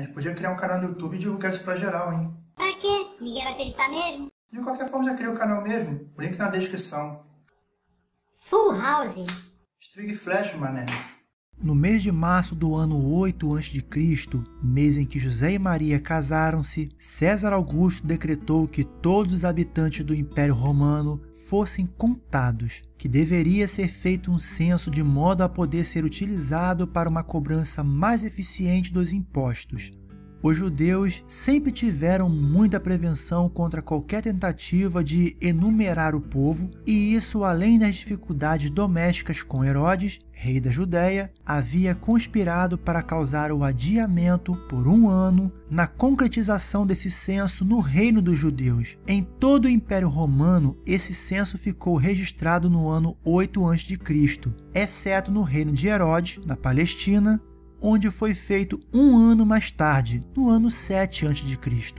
A gente podia criar um canal no YouTube e divulgar isso pra geral, hein? Pra quê? Ninguém vai acreditar mesmo? De qualquer forma, já criei o canal mesmo. O link na descrição. Full House. Strig Flash, mané. No mês de março do ano 8 a.C., mês em que José e Maria casaram-se, César Augusto decretou que todos os habitantes do Império Romano fossem contados, que deveria ser feito um censo de modo a poder ser utilizado para uma cobrança mais eficiente dos impostos. Os judeus sempre tiveram muita prevenção contra qualquer tentativa de enumerar o povo, e isso, além das dificuldades domésticas com Herodes, rei da Judeia, havia conspirado para causar o adiamento por um ano na concretização desse censo no reino dos judeus. Em todo o Império Romano, esse censo ficou registrado no ano 8 a.C., exceto no reino de Herodes, na Palestina, onde foi feito um ano mais tarde, no ano 7 a.C.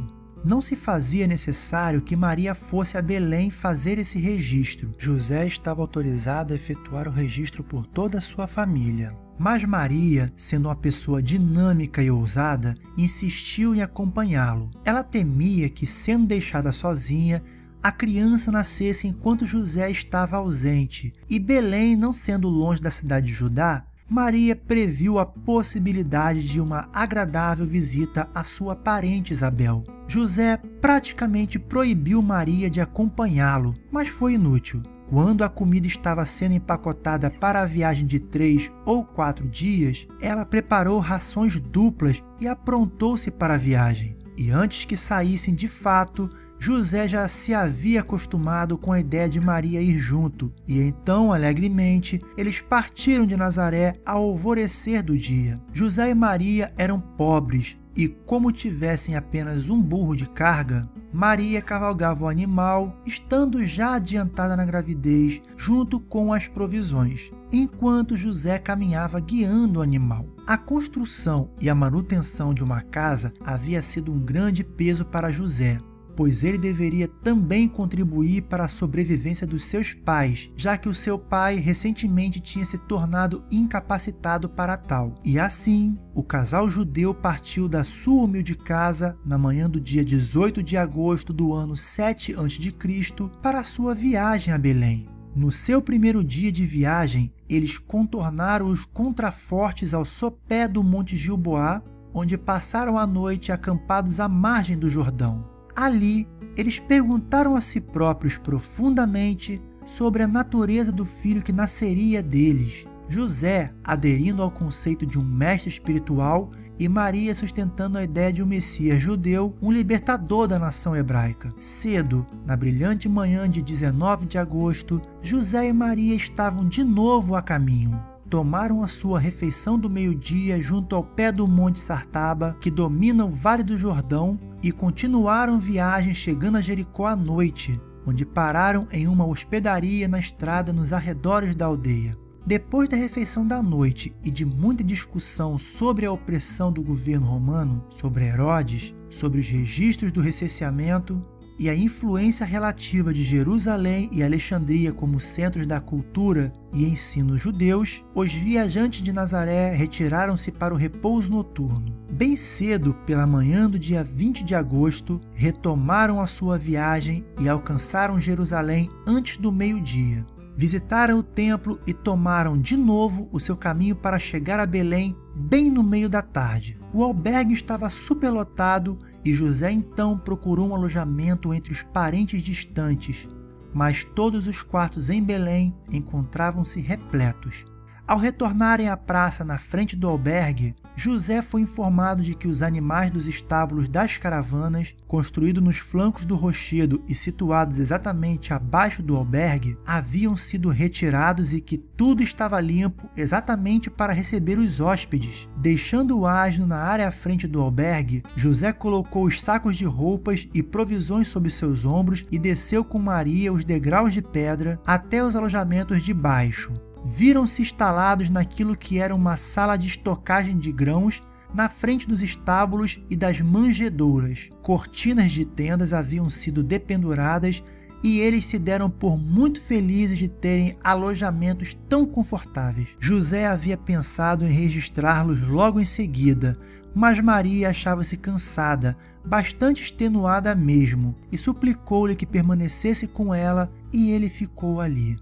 Não se fazia necessário que Maria fosse a Belém fazer esse registro. José estava autorizado a efetuar o registro por toda a sua família. Mas Maria, sendo uma pessoa dinâmica e ousada, insistiu em acompanhá-lo. Ela temia que, sendo deixada sozinha, a criança nascesse enquanto José estava ausente, e Belém, não sendo longe da cidade de Judá, Maria previu a possibilidade de uma agradável visita à sua parente Isabel. José praticamente proibiu Maria de acompanhá-lo, mas foi inútil. Quando a comida estava sendo empacotada para a viagem de 3 ou 4 dias, ela preparou rações duplas e aprontou-se para a viagem. E antes que saíssem de fato, José já se havia acostumado com a ideia de Maria ir junto, e então, alegremente, eles partiram de Nazaré ao alvorecer do dia. José e Maria eram pobres, e como tivessem apenas um burro de carga, Maria cavalgava o animal, estando já adiantada na gravidez, junto com as provisões, enquanto José caminhava guiando o animal. A construção e a manutenção de uma casa havia sido um grande peso para José, pois ele deveria também contribuir para a sobrevivência dos seus pais, já que o seu pai recentemente tinha se tornado incapacitado para tal. E assim, o casal judeu partiu da sua humilde casa na manhã do dia 18 de agosto do ano 7 a.C. para a sua viagem a Belém. No seu primeiro dia de viagem, eles contornaram os contrafortes ao sopé do Monte Gilboá, onde passaram a noite acampados à margem do Jordão. Ali, eles perguntaram a si próprios profundamente sobre a natureza do filho que nasceria deles. José aderindo ao conceito de um mestre espiritual e Maria sustentando a ideia de um Messias judeu, um libertador da nação hebraica. Cedo, na brilhante manhã de 19 de agosto, José e Maria estavam de novo a caminho. Tomaram a sua refeição do meio-dia junto ao pé do Monte Sartaba, que domina o Vale do Jordão, e continuaram viagem chegando a Jericó à noite, onde pararam em uma hospedaria na estrada nos arredores da aldeia. Depois da refeição da noite e de muita discussão sobre a opressão do governo romano, sobre Herodes, sobre os registros do recenseamento e a influência relativa de Jerusalém e Alexandria como centros da cultura e ensino judeus, os viajantes de Nazaré retiraram-se para o repouso noturno. Bem cedo, pela manhã do dia 20 de agosto, retomaram a sua viagem e alcançaram Jerusalém antes do meio-dia. Visitaram o templo e tomaram de novo o seu caminho para chegar a Belém bem no meio da tarde. O albergue estava superlotado e José então procurou um alojamento entre os parentes distantes, mas todos os quartos em Belém encontravam-se repletos. Ao retornarem à praça na frente do albergue, José foi informado de que os animais dos estábulos das caravanas, construídos nos flancos do rochedo e situados exatamente abaixo do albergue, haviam sido retirados e que tudo estava limpo exatamente para receber os hóspedes. Deixando o asno na área à frente do albergue, José colocou os sacos de roupas e provisões sob seus ombros e desceu com Maria os degraus de pedra até os alojamentos de baixo. Viram-se instalados naquilo que era uma sala de estocagem de grãos, na frente dos estábulos e das manjedouras. Cortinas de tendas haviam sido dependuradas e eles se deram por muito felizes de terem alojamentos tão confortáveis. José havia pensado em registrá-los logo em seguida, Mas Maria achava-se cansada, bastante extenuada mesmo, e suplicou-lhe que permanecesse com ela, e ele ficou ali.